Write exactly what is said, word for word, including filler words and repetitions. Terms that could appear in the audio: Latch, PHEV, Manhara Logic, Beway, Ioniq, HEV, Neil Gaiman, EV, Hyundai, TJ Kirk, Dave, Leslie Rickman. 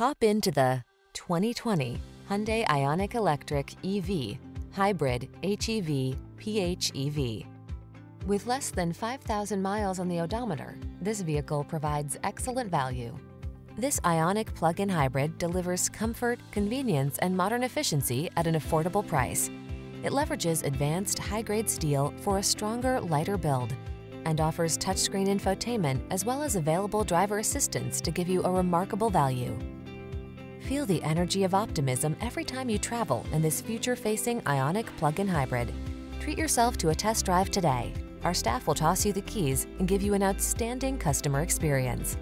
Hop into the twenty twenty Hyundai Ioniq Electric E V, Hybrid, H E V, P H E V. With less than five thousand miles on the odometer, this vehicle provides excellent value. This Ioniq plug-in hybrid delivers comfort, convenience, and modern efficiency at an affordable price. It leverages advanced high-grade steel for a stronger, lighter build, and offers touchscreen infotainment as well as available driver assistance to give you a remarkable value. Feel the energy of optimism every time you travel in this future-facing Ioniq plug-in hybrid. Treat yourself to a test drive today. Our staff will toss you the keys and give you an outstanding customer experience.